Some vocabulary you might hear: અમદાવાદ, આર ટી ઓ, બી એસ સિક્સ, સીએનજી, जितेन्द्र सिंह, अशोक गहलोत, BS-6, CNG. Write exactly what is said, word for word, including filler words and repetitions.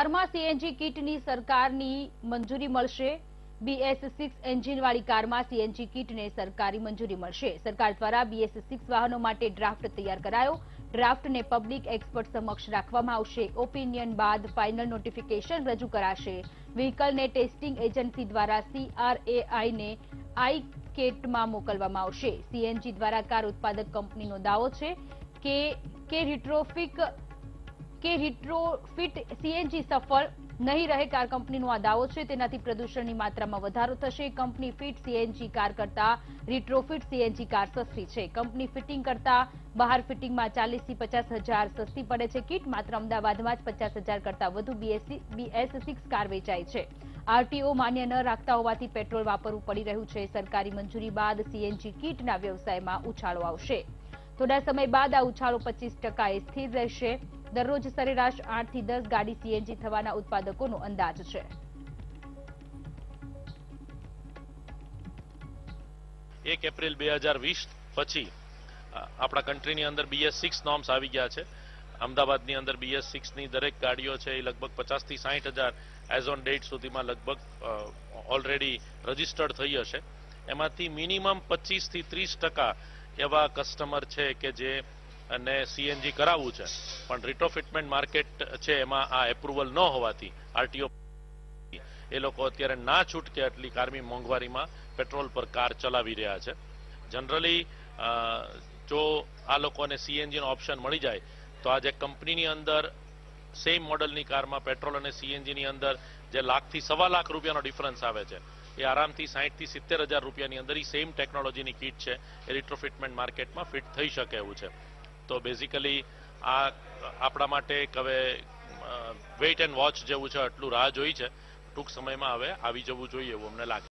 અરમા સીએનજી કીટની સરકારની મંજૂરી મળશે। બી એસ સિક્સ એન્જિનવાળી કારમાં સીએનજી કીટને સરકારી મંજૂરી મળશે। સરકાર દ્વારા બી એસ સિક્સ વાહનો માટે ડ્રાફ્ટ તૈયાર કરાયો। ડ્રાફ્ટને પબ્લિક એક્સપર્ટ સમક્ષ રાખવામાં આવશે। ઓપિનિયન બાદ ફાઇનલ નોટિફિકેશન રજૂ કરાશે। વ્હીકલને ટેસ્ટિંગ એજન્સી દ્વારા સી આર એ આઈને આઈ કેટમાં મોકલવામાં આવશે। સીએનજી દ્વારા કાર ઉત્પાદક કંપનીનો દાવો છે કે કે રિટ્રોફિક के रिट्रोफिट सीएनजी सफल नहीं रहे। कार कंपनीનો આ દાવો છે। તેનાથી પ્રદૂષણની માત્રામાં વધારો થશે। કંપની ફિટ સીએનજી કાર કરતા રિટ્રોફિટ સીએનજી કાર સસ્તી છે। કંપની ફિટિંગ કરતા બહાર ફિટિંગમાં ચાલીસ થી પચાસ હજાર સસ્તી પડે છે કીટ। માત્ર અમદાવાદમાં જ પચાસ હજાર કરતા વધુ બી એસ સિક્સ કાર વેચાય છે। આર ટી ઓ માન્ય ન રાખતા હોવાથી પેટ્રોલ વાપરવું પડી રહ્યું છે। સરકારી મંજૂરી બાદ સીએનજી કીટના વ્યવસાયમાં ઉછાળો આવશે। થોડા સમય બાદ આ ઉછાળો પચીસ ટકાએ સ્થિર રહેશે। दररोज सरेराश आठ थी दस गाड़ी सीएनजी थवाना उत्पादकोनो अंदाज छे। एक एप्रिल दो हज़ार बीस पछी आपणा कंट्रीनी अंदर बी एस सिक्स नॉर्म्स आवी गया छे। अमदावादनी अंदर बी एस सिक्स नी दरेक गाड़ीओ छे ए लगभग पचास थी साइठ हज़ार एज ऑन डेट सुधीमां लगभग ऑलरेडी रजिस्टर्ड थई हशे। एमांथी मिनिमम पच्चीस थी तीस टका एवा कस्टमर छे के जे અને સીએનજી કરાવવું છે, પણ રિટ્રોફિટમેન્ટ માર્કેટ છે એમાં આ એપ્રુવલ ન હોવાથી આરટીઓ એ લોકો અત્યારે ના છૂટકે એટલી કારમી મોંઘવારીમાં પેટ્રોલ પર કાર ચલાવી રહ્યા છે। જનરલી જો આ લોકોને સીએનજીનો ઓપ્શન મળી જાય તો આજે કંપનીની અંદર સેમ મોડલની કારમાં પેટ્રોલ અને સીએનજીની અંદર જે લાખથી સવા લાખ રૂપિયાનો ડિફરન્સ આવે છે એ આરામથી સાહીઠ થી સિત્તેર હજાર રૂપિયાની અંદર એ સેમ ટેકનોલોજીની કીટ છે એ રિટ્રોફિટમેન્ટ માર્કેટમાં ફિટ થઈ શકે એવું છે। तो बेसिकली आ आपड़ा माटे कवे वेट एंड वॉच जेवू छे, आटलू राह जोई छे, टूंक समय में हवे आवी जवू जोईए एवुं अमने लागे।